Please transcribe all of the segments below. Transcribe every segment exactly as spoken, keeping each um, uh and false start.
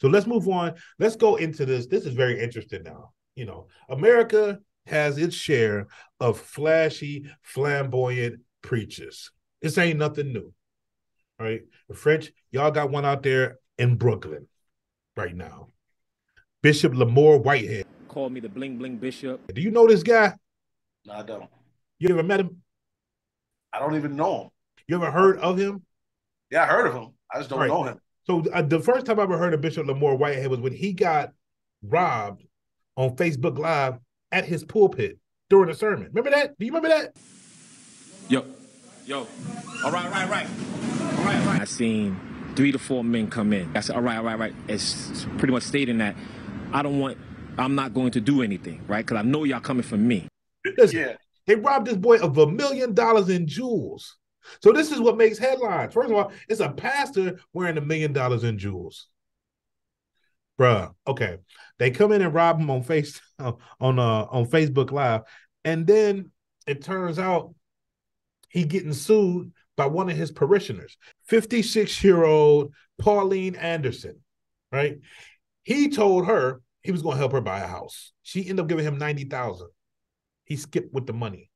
So let's move on. Let's go into this. This is very interesting now. You know, America has its share of flashy, flamboyant preachers. This ain't nothing new. All right. The French, y'all got one out there in Brooklyn right now. Bishop Lamor Whitehead. Call me the bling bling bishop. Do you know this guy? No, I don't. You ever met him? I don't even know him. You ever heard of him? Yeah, I heard of him. I just don't right. know him. So uh, the first time I ever heard of Bishop Lamor Whitehead was when he got robbed on Facebook Live at his pulpit during a sermon. Remember that? Do you remember that? Yo, yo. All right, right, right. All right, right. I seen three to four men come in. I said, all right, all right, right. It's pretty much stating that I don't want, I'm not going to do anything, right? Because I know y'all coming for me. Listen, yeah. They robbed this boy of a million dollars in jewels. So this is what makes headlines. First of all, it's a pastor wearing a million dollars in jewels. Bruh, okay. They come in and rob him on face on uh, on Facebook Live. And then it turns out he getting sued by one of his parishioners, fifty-six-year-old Pauline Anderson, right? He told her he was going to help her buy a house. She ended up giving him ninety thousand dollars. He skipped with the money.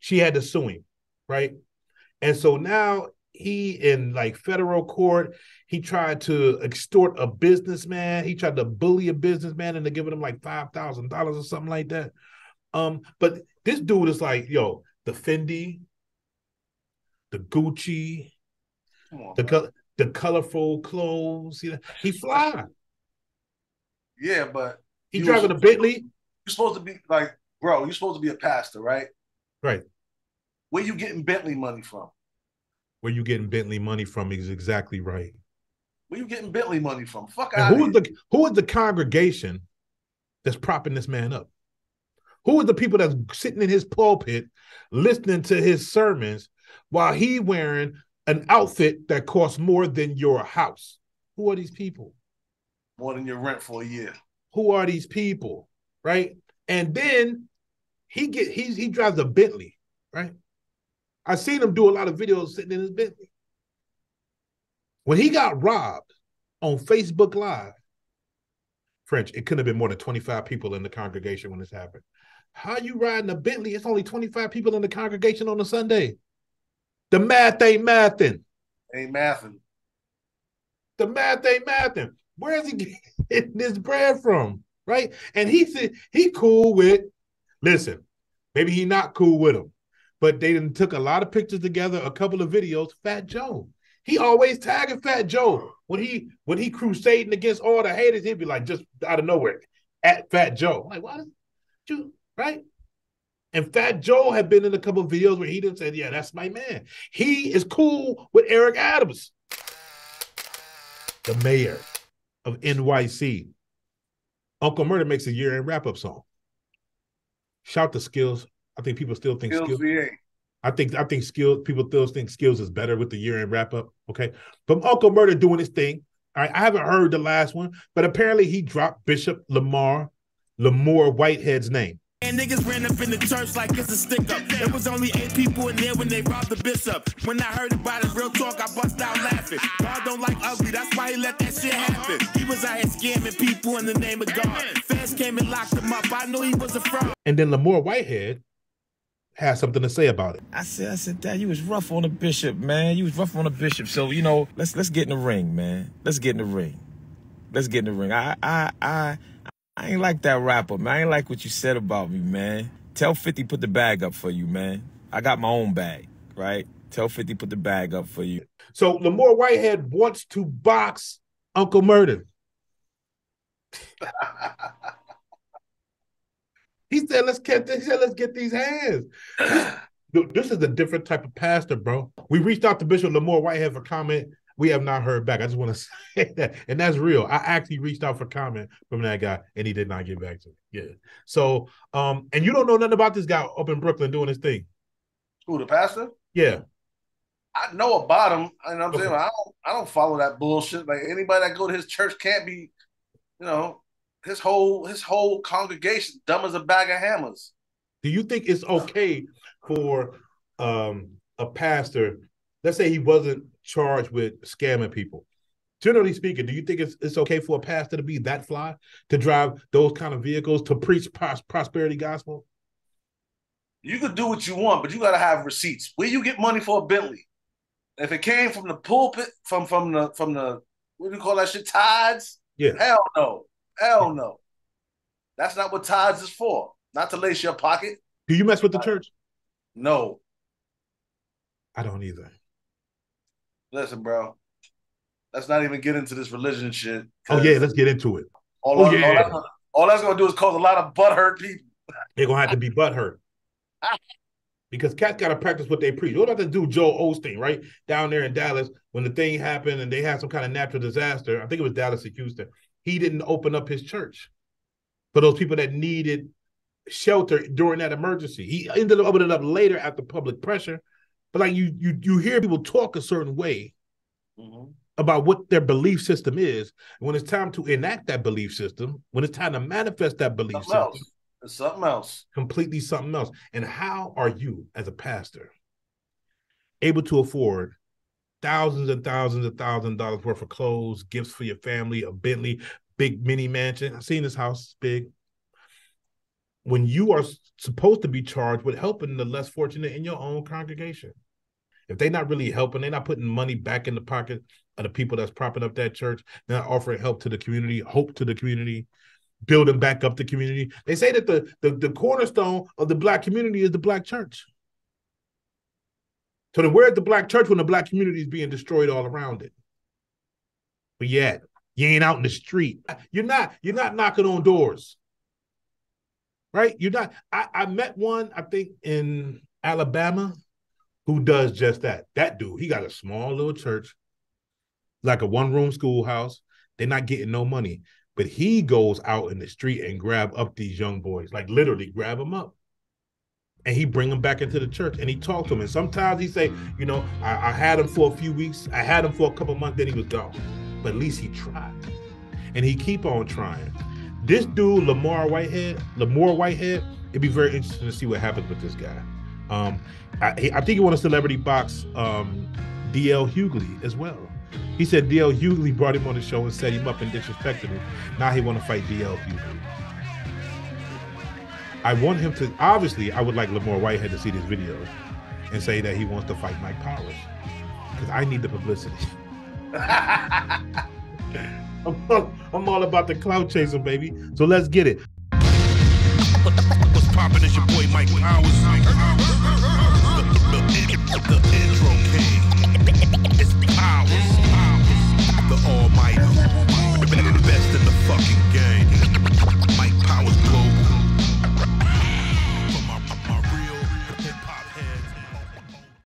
She had to sue him, right? And so now he in like federal court, he tried to extort a businessman. He tried to bully a businessman into giving him like five thousand dollars or something like that. Um, but this dude is like, yo, the Fendi, the Gucci, on, the, co the colorful clothes. You know, he fly. Yeah, but he, he driving was, a Bentley. You're supposed to be like, bro, you're supposed to be a pastor, right? Right. Where you getting Bentley money from? Where you getting Bentley money from is exactly right. Where you getting Bentley money from? Fuck out of here. The, who is the congregation that's propping this man up? Who are the people that's sitting in his pulpit listening to his sermons while he wearing an outfit that costs more than your house? Who are these people? More than your rent for a year. Who are these people, right? And then he get he he drives a Bentley, right? I've seen him do a lot of videos sitting in his Bentley. When he got robbed on Facebook Live, French, it couldn't have been more than twenty-five people in the congregation when this happened. How you riding a Bentley? It's only twenty-five people in the congregation on a Sunday. The math ain't mathing. Ain't mathing. The math ain't mathing. Where is he getting this bread from, right? And he said he cool with, listen, maybe he not cool with him, but they done took a lot of pictures together, a couple of videos. Fat Joe, he always tagging Fat Joe when he when he crusading against all the haters. He'd be like just out of nowhere at Fat Joe, like why did you right? And Fat Joe had been in a couple of videos where he done said, yeah, that's my man. He is cool with Eric Adams, the mayor of N Y C. Uncle Murda makes a year-end wrap-up song. Shout to Skills. I think people still think Skills. Skills I think I think Skills. People still think Skills is better with the year-end wrap-up. Okay, but Uncle Murda doing his thing. All right, I haven't heard the last one, but apparently he dropped Bishop Lamar Lamor Whitehead's name. And niggas ran up in the church like it's a stick-up. There was only eight people in there when they robbed the bishop. When I heard about it, real talk, I bust out laughing. God don't like ugly, that's why he let that shit happen. He was out here scamming people in the name of God. Fans came and locked him up, I knew he was a fraud. And then Lamor Whitehead had something to say about it. I said, I said, Dad, you was rough on the bishop, man. You was rough on the bishop. So, you know, let's let's get in the ring, man. Let's get in the ring. Let's get in the ring. I, I, I... I ain't like that rapper, man. I ain't like what you said about me, man. Tell fifty put the bag up for you, man. I got my own bag, right? Tell fifty put the bag up for you. So Lamor Whitehead wants to box Uncle Murda. He said, let's get this, he said, let's get these hands. Dude, this is a different type of pastor, bro. We reached out to Bishop Lamor Whitehead for comment. We have not heard back. I just want to say that. And that's real. I actually reached out for comment from that guy, and he did not get back to me. Yeah. So, um, and you don't know nothing about this guy up in Brooklyn doing his thing. Who, the pastor? Yeah. I know about him. And I'm okay. saying, I don't, I don't follow that bullshit. Like, anybody that go to his church can't be, you know, his whole, his whole congregation dumb as a bag of hammers. Do you think it's okay for um, a pastor, let's say he wasn't charged with scamming people, Generally speaking, do you think it's, it's okay for a pastor to be that fly, to drive those kind of vehicles, to preach pros- prosperity gospel? You could do what you want, but you got to have receipts. Where you get money for a Bentley? If it came from the pulpit, from from the, from the what do you call that shit, tithes? Yeah. Hell no. Hell no. That's not what tithes is for. Not to lace your pocket. Do you mess with the church? No. I don't either. Listen, bro. Let's not even get into this religion shit. Oh, yeah, let's get into it. All, oh, I, yeah. all, that's, gonna, all that's gonna do is cause a lot of butthurt people. They're gonna have to be butthurt. Because cats gotta practice what they preach. What about this dude Joel Osteen, right? Down there in Dallas, when the thing happened and they had some kind of natural disaster. I think it was Dallas or Houston. He didn't open up his church for those people that needed shelter during that emergency. He ended up opening it up later after public pressure. But like you you you hear people talk a certain way. Mm-hmm. About what their belief system is. When it's time to enact that belief system, when it's time to manifest that belief something system. Else. It's something else. Completely something else. And how are you, as a pastor, able to afford thousands and thousands and thousands of dollars worth of clothes, gifts for your family, a Bentley, big mini mansion? I've seen this house, it's big. When you are supposed to be charged with helping the less fortunate in your own congregation. If they're not really helping, they're not putting money back in the pocket of the people that's propping up that church, they're not offering help to the community, hope to the community, building back up the community. They say that the, the, the cornerstone of the black community is the black church. So then where's the black church when the black community is being destroyed all around it? But yet, you ain't out in the street. You're not, you're not knocking on doors, right? You're not. I, I met one, I think, in Alabama, who does just that. That dude, he got a small little church, like a one-room schoolhouse. They're not getting no money. But he goes out in the street and grab up these young boys, like literally grab them up. And he bring them back into the church and he talks to them. And sometimes he say, you know, I, I had him for a few weeks. I had him for a couple months, then he was gone. But at least he tried. And he keep on trying. This dude, Lamar Whitehead, Lamor Whitehead, it'd be very interesting to see what happens with this guy. Um, I, I think he won a celebrity box, um, D L Hughley as well. He said D L Hughley brought him on the show and set him up and disrespected him. Now he want to fight D L Hughley. I want him to, obviously, I would like Lamor Whitehead to see this video and say that he wants to fight Mike Powers, because I need the publicity. I'm, all, I'm all about the clout chaser, baby. So let's get it. What's poppin'? It's your boy Mike Powers. The intro king. It's Powers. The Almighty.